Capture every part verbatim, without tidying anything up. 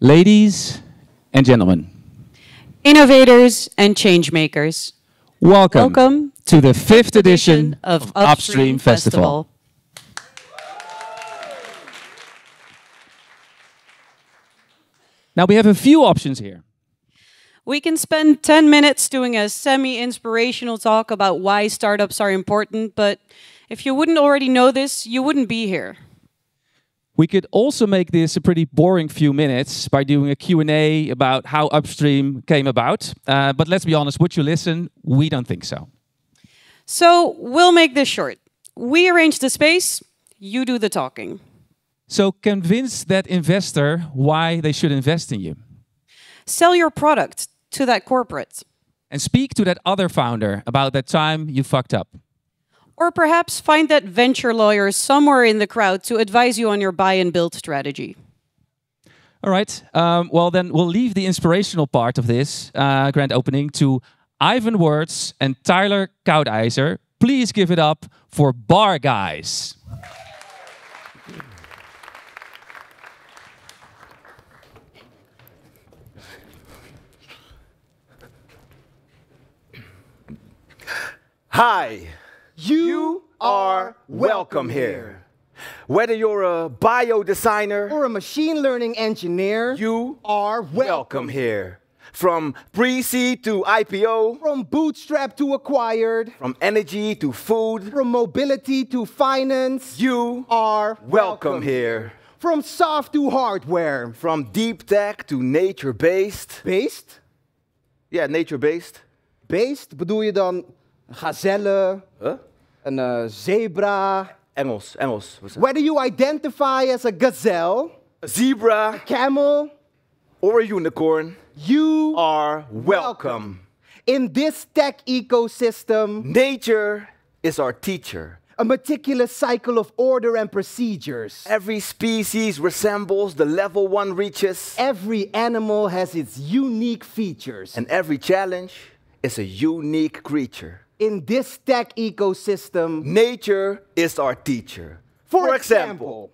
Ladies and gentlemen, innovators and change makers, welcome, welcome to the fifth edition of Upstream, Upstream Festival. Festival. Now we have a few options here. We can spend ten minutes doing a semi-inspirational talk about why startups are important, but if you wouldn't already know this, you wouldn't be here. We could also make this a pretty boring few minutes by doing a Q and A about how Upstream came about. Uh, but let's be honest, would you listen? We don't think so. So we'll make this short. We arrange the space, you do the talking. So convince that investor why they should invest in you. Sell your product to that corporate. And speak to that other founder about that time you fucked up. Or perhaps find that venture lawyer somewhere in the crowd to advise you on your buy and build strategy. All right. Um, well, then we'll leave the inspirational part of this uh, grand opening to Ivan Wirtz and Tyler Koudeiser. Please give it up for Bar Guys. Hi. You are welcome here. Whether you're a bio designer or a machine learning engineer, you are welcome here. From pre-seed to I P O, from bootstrap to acquired, from energy to food, from mobility to finance, you are welcome here. From soft to hardware, from deep tech to nature-based. Based? Yeah, nature-based. Based? Bedoel je dan gazellen? Huh? Een uh, zebra. Engels, Engels. Whether you identify as a gazelle, a zebra, a camel, or a unicorn, you are welcome. welcome. In this tech ecosystem, nature is our teacher. A meticulous cycle of order and procedures. Every species resembles the level one reaches. Every animal has its unique features. And every challenge is a unique creature. In this tech ecosystem, nature is our teacher. For, For example, example,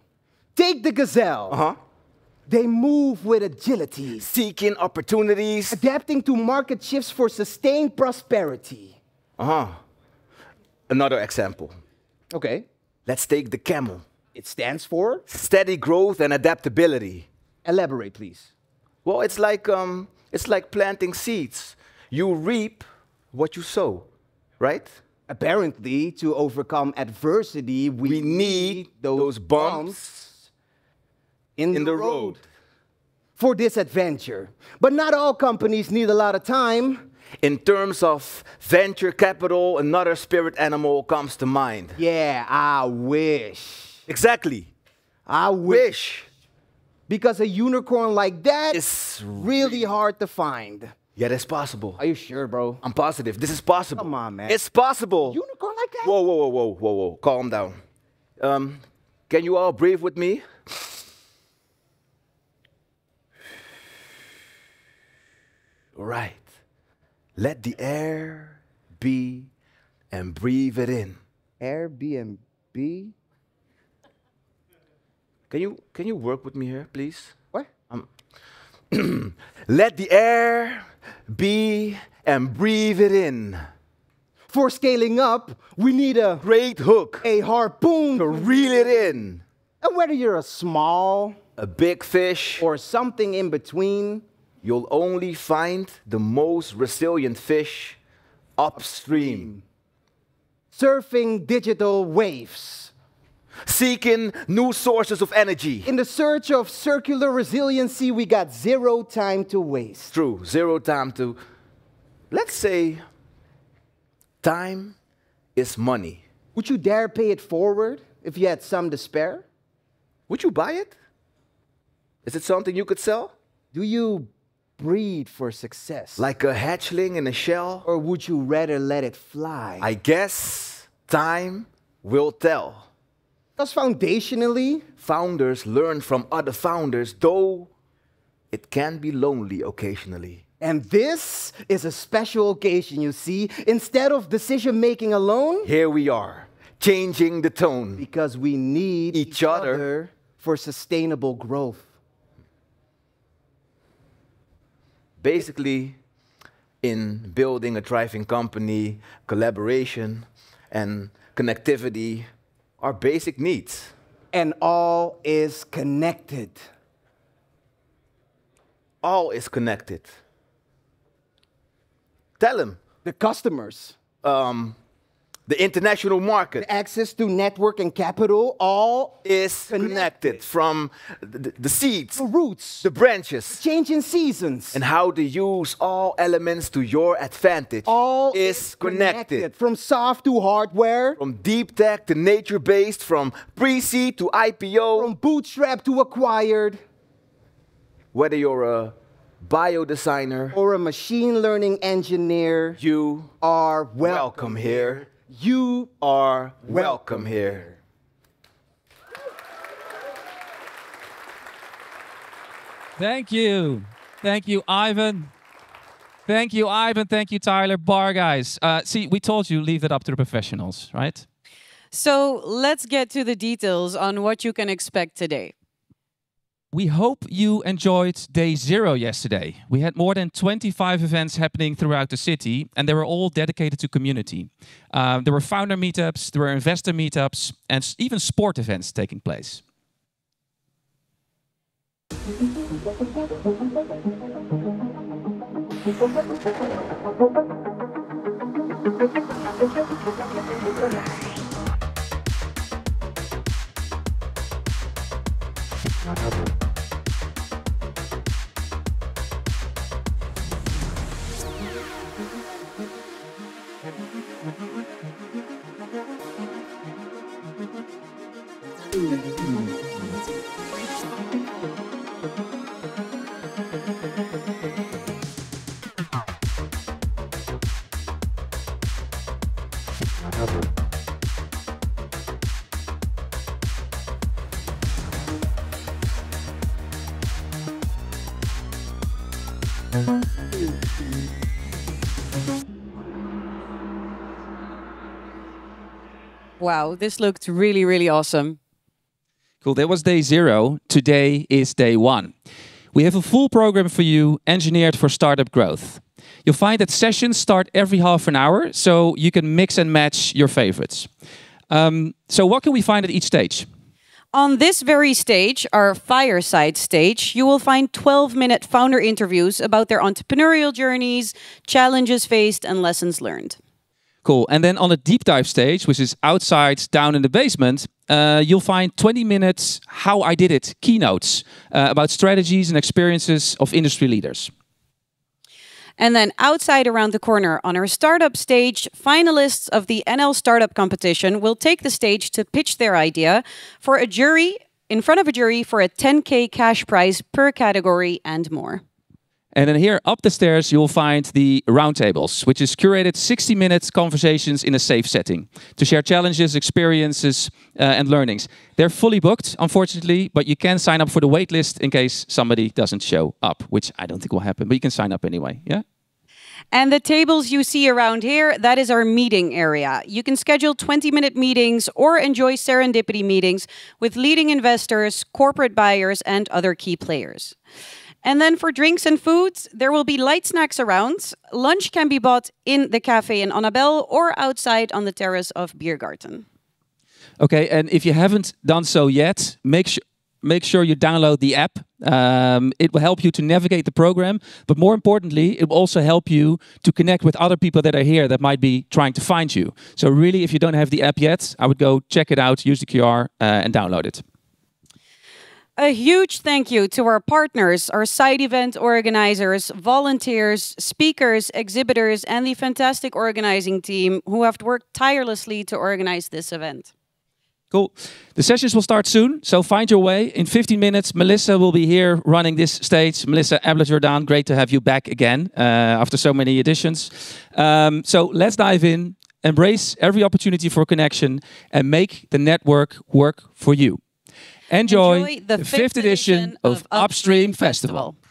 take the gazelle. Uh-huh. They move with agility, seeking opportunities, adapting to market shifts for sustained prosperity. Uh-huh. Another example. Okay. Let's take the camel. It stands for? Steady growth and adaptability. Elaborate, please. Well, it's like, um, it's like planting seeds. You reap what you sow. Right? Apparently, to overcome adversity, we, we need those, those bumps in, in the, the road. road for this adventure. But not all companies need a lot of time. In terms of venture capital, another spirit animal comes to mind. Yeah, I wish. Exactly. I wish. Because a unicorn like that is really hard to find. Yeah, that's possible. Are you sure, bro? I'm positive. This is possible. Come on, man. It's possible. Unicorn like that? Whoa, whoa, whoa, whoa, whoa, whoa. Calm down. Um, can you all breathe with me? All right. Let the air be and breathe it in. Airbnb? Can you, can you work with me here, please? What? Um, Let the air be and breathe it in. For scaling up, we need a great hook, a harpoon to reel it in. And whether you're a small, a big fish, or something in between, you'll only find the most resilient fish upstream. Surfing digital waves. Seeking new sources of energy. In the search of circular resiliency, we got zero time to waste. True, zero time to... Let's say time is money. Would you dare pay it forward if you had some to spare? Would you buy it? Is it something you could sell? Do you breed for success? Like a hatchling in a shell? Or would you rather let it fly? I guess time will tell. Because foundationally, founders learn from other founders, though it can be lonely occasionally. And this is a special occasion, you see. Instead of decision-making alone, here we are, changing the tone. Because we need each, each other. other for sustainable growth. basically in building a thriving company, collaboration and connectivity are basic needs. And all is connected. All is connected. Tell them. The customers. Um, the international market. The access to network and capital, all is connected. connected from the, the seeds. The roots. The branches. The changing seasons. And how to use all elements to your advantage. All is, is connected. connected. From soft to hardware. From deep tech to nature-based. From pre-seed to I P O. From bootstrap to acquired. Whether you're a bio designer or a machine learning engineer, you are welcome, welcome here. You are welcome, welcome here. Thank you. Thank you, Ivan. Thank you, Ivan. Thank you, Tyler. Bar Guys. Uh, see, we told you, leave it up to the professionals, right? So let's get to the details on what you can expect today. We hope you enjoyed day zero yesterday. We had more than twenty-five events happening throughout the city, and they were all dedicated to community. Um, there were founder meetups, there were investor meetups, and even sport events taking place. Wow, this looked really, really awesome. Cool, that was day zero. Today is day one. We have a full program for you engineered for startup growth. You'll find that sessions start every half an hour, so you can mix and match your favorites. Um, so what can we find at each stage? On this very stage, our Fireside stage, you will find twelve-minute founder interviews about their entrepreneurial journeys, challenges faced, and lessons learned. Cool. And then on the deep dive stage, which is outside, down in the basement, uh, you'll find twenty minutes How I Did It keynotes uh, about strategies and experiences of industry leaders. And then outside around the corner on our startup stage, finalists of the N L Startup Competition will take the stage to pitch their idea for a jury, in front of a jury, for a ten K cash prize per category and more. And then here, up the stairs, you'll find the roundtables, which is curated sixty-minute conversations in a safe setting to share challenges, experiences, uh, and learnings. They're fully booked, unfortunately, but you can sign up for the waitlist in case somebody doesn't show up, which I don't think will happen, but you can sign up anyway, yeah? And the tables you see around here, that is our meeting area. You can schedule twenty-minute meetings or enjoy serendipity meetings with leading investors, corporate buyers, and other key players. And then for drinks and foods, there will be light snacks around. Lunch can be bought in the cafe in Annabelle or outside on the terrace of Beer Garden. Okay, and if you haven't done so yet, make sure make sure you download the app. Um, it will help you to navigate the program, but more importantly, it will also help you to connect with other people that are here that might be trying to find you. So really, if you don't have the app yet, I would go check it out, use the Q R, uh, and download it. A huge thank you to our partners, our side event organizers, volunteers, speakers, exhibitors, and the fantastic organizing team who have worked tirelessly to organize this event. Cool. The sessions will start soon, so find your way. In fifteen minutes, Melissa will be here running this stage. Melissa Abler-Jordan, great to have you back again uh, after so many editions. Um, so let's dive in, embrace every opportunity for connection, and make the network work for you. Enjoy, Enjoy the fifth edition of Upstream Festival. Festival.